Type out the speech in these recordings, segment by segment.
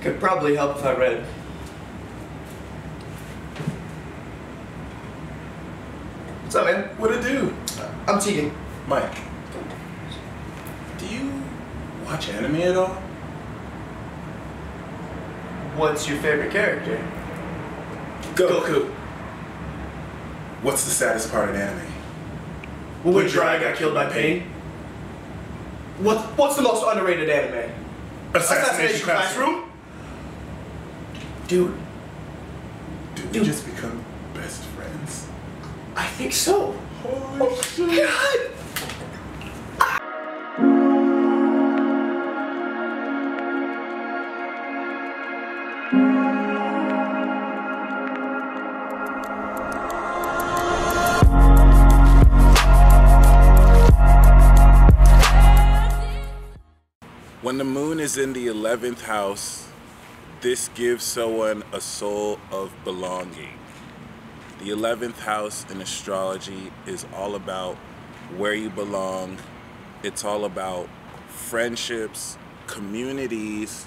Could probably help if I read. What's up, man? What'd it do? I'm cheating. Mike, do you watch anime at all? What's your favorite character? Goku. What's the saddest part of anime? When Dry got killed by Pain? What's the most underrated anime? Assassination Classroom? Dude. Did we just become best friends? I think so. Holy shit. God. When the moon is in the 11th house, this gives someone a soul of belonging. The 11th house in astrology is all about where you belong. It's all about friendships, communities,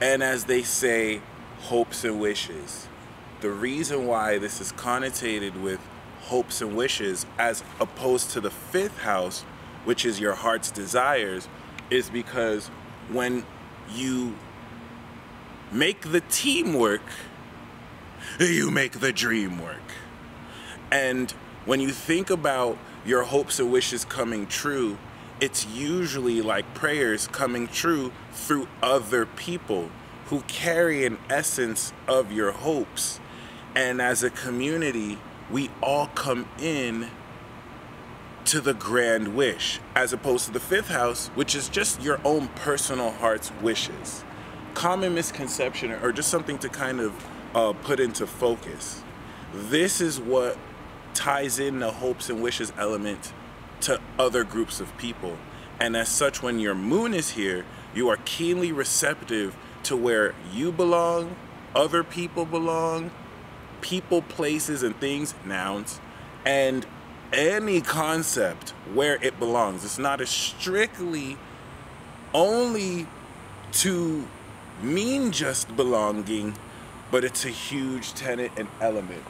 and as they say, hopes and wishes. The reason why this is connotated with hopes and wishes as opposed to the 5th house, which is your heart's desires, is because when you make the teamwork, you make the dream work. And when you think about your hopes and wishes coming true, it's usually like prayers coming true through other people who carry an essence of your hopes. And as a community, we all come in to the grand wish, as opposed to the 5th house, which is just your own personal heart's wishes. Common misconception, or just something to kind of put into focus. This is what ties in the hopes and wishes element to other groups of people. And as such, when your moon is here, you are keenly receptive to where you belong, other people belong, people, places, and things, nouns, and any concept where it belongs. It's not as strictly only to mean just belonging, but it's a huge tenet and element.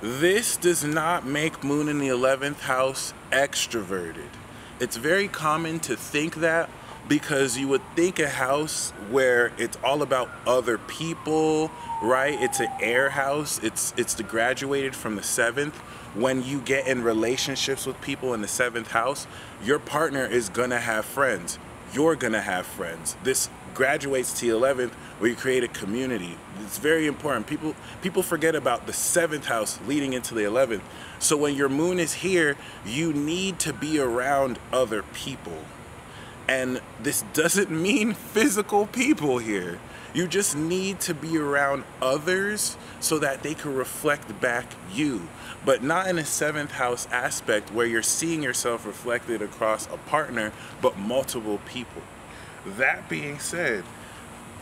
This does not make Moon in the 11th house extroverted. It's very common to think that because you would think a house where it's all about other people, right? It's an air house. It's the graduated from the 7th. When you get in relationships with people in the 7th house, your partner is gonna have friends. You're gonna have friends. This graduates to the 11th where you create a community. It's very important. People forget about the 7th house leading into the 11th. So when your moon is here, you need to be around other people. And this doesn't mean physical people here. You just need to be around others so that they can reflect back you, but not in a 7th house aspect where you're seeing yourself reflected across a partner, but multiple people. That being said,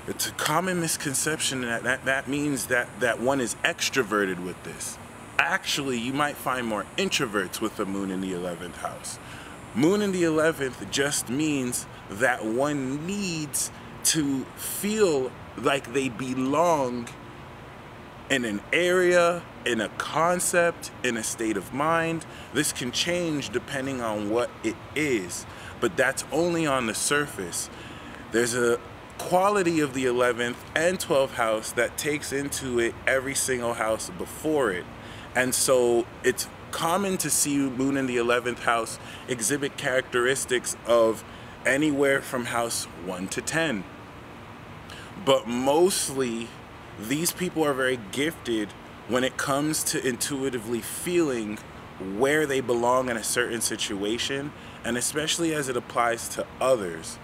it's a common misconception that means that one is extroverted with this. Actually, you might find more introverts with the moon in the 11th house. Moon in the 11th just means that one needs to feel like they belong in an area, in a concept, in a state of mind. This can change depending on what it is, but that's only on the surface. There's a quality of the 11th and 12th house that takes into it every single house before it. And so it's common to see Moon in the 11th house exhibit characteristics of anywhere from house 1 to 10. But mostly, these people are very gifted when it comes to intuitively feeling where they belong in a certain situation, and especially as it applies to others.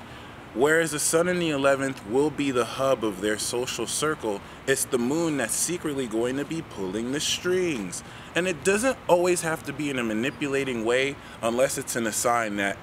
Whereas the sun in the 11th will be the hub of their social circle, it's the moon that's secretly going to be pulling the strings. And it doesn't always have to be in a manipulating way, unless it's in a sign that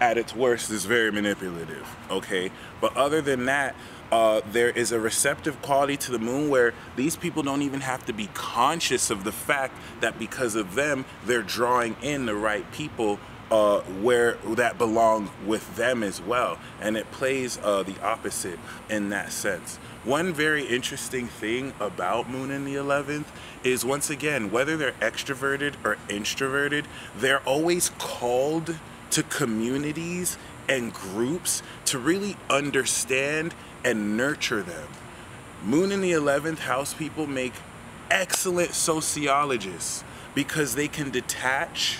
at its worst is very manipulative, okay? But other than that, there is a receptive quality to the moon where these people don't even have to be conscious of the fact that because of them, they're drawing in the right people where that belong with them as well. And it plays the opposite in that sense. One very interesting thing about Moon in the 11th is, once again, whether they're extroverted or introverted, they're always called to communities and groups to really understand and nurture them. Moon in the 11th house people make excellent sociologists because they can detach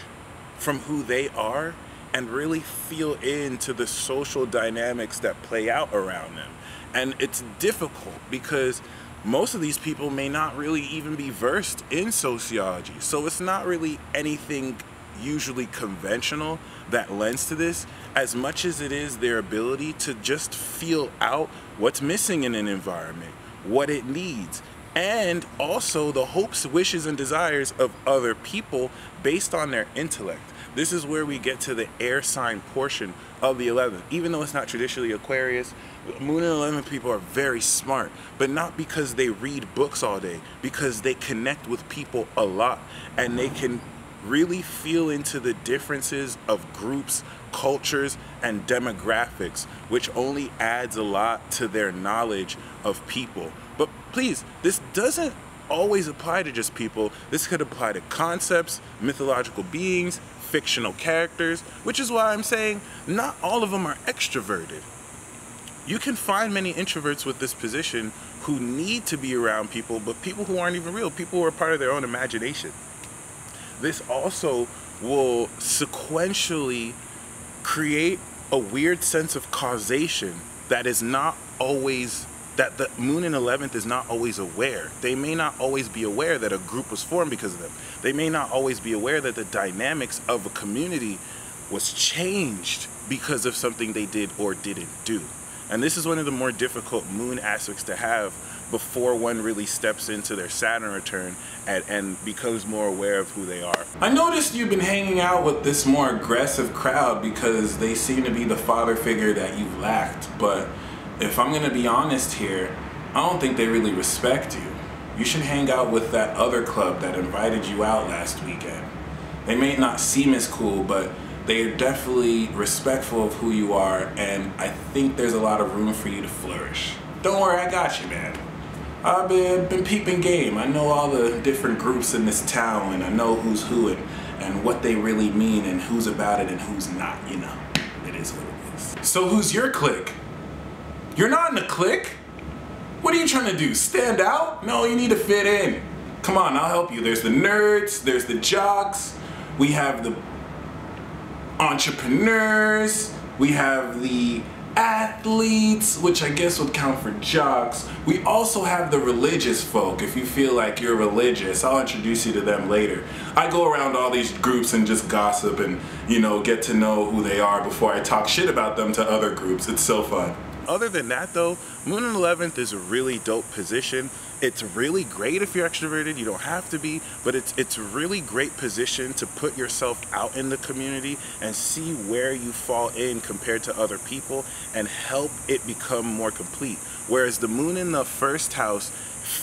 from who they are and really feel into the social dynamics that play out around them. And it's difficult because most of these people may not really even be versed in sociology. So it's not really anything usually conventional that lends to this, as much as it is their ability to just feel out what's missing in an environment, what it needs, and also the hopes, wishes, and desires of other people based on their intellect. This is where we get to the air sign portion of the 11th. Even though it's not traditionally Aquarius, Moon in 11th people are very smart, but not because they read books all day, because they connect with people a lot, and they can really feel into the differences of groups, cultures, and demographics, which only adds a lot to their knowledge of people. But please, this doesn't always apply to just people. This could apply to concepts, mythological beings, fictional characters, which is why I'm saying not all of them are extroverted. You can find many introverts with this position who need to be around people, but people who aren't even real, people who are part of their own imagination. This also will sequentially create a weird sense of causation that is not always, that the Moon in 11th is not always aware. They may not always be aware that a group was formed because of them. They may not always be aware that the dynamics of a community was changed because of something they did or didn't do. And this is one of the more difficult moon aspects to have before one really steps into their Saturn return and becomes more aware of who they are. I noticed you've been hanging out with this more aggressive crowd because they seem to be the father figure that you've lacked. But if I'm gonna be honest here, I don't think they really respect you. You should hang out with that other club that invited you out last weekend. They may not seem as cool, but they're definitely respectful of who you are, and I think there's a lot of room for you to flourish. Don't worry, I got you, man. I've been peeping game. I know all the different groups in this town, and I know who's who and what they really mean and who's about it and who's not, you know. It is what it is. So who's your clique? You're not in a clique? What are you trying to do, stand out? No, you need to fit in. Come on, I'll help you. There's the nerds, there's the jocks, we have the entrepreneurs, we have the athletes, which I guess would count for jocks. We also have the religious folk. If you feel like you're religious, I'll introduce you to them later. I go around all these groups and just gossip and, you know, get to know who they are before I talk shit about them to other groups. It's so fun. Other than that though, Moon in the 11th is a really dope position. It's really great if you're extroverted, you don't have to be, but it's a really great position to put yourself out in the community and see where you fall in compared to other people and help it become more complete. Whereas the Moon in the first house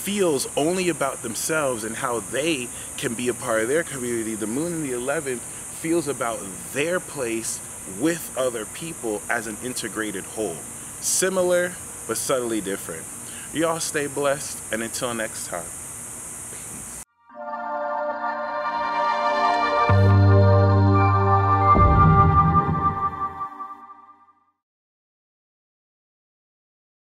feels only about themselves and how they can be a part of their community, the Moon in the 11th feels about their place with other people as an integrated whole. Similar, but subtly different. Y'all stay blessed, and until next time.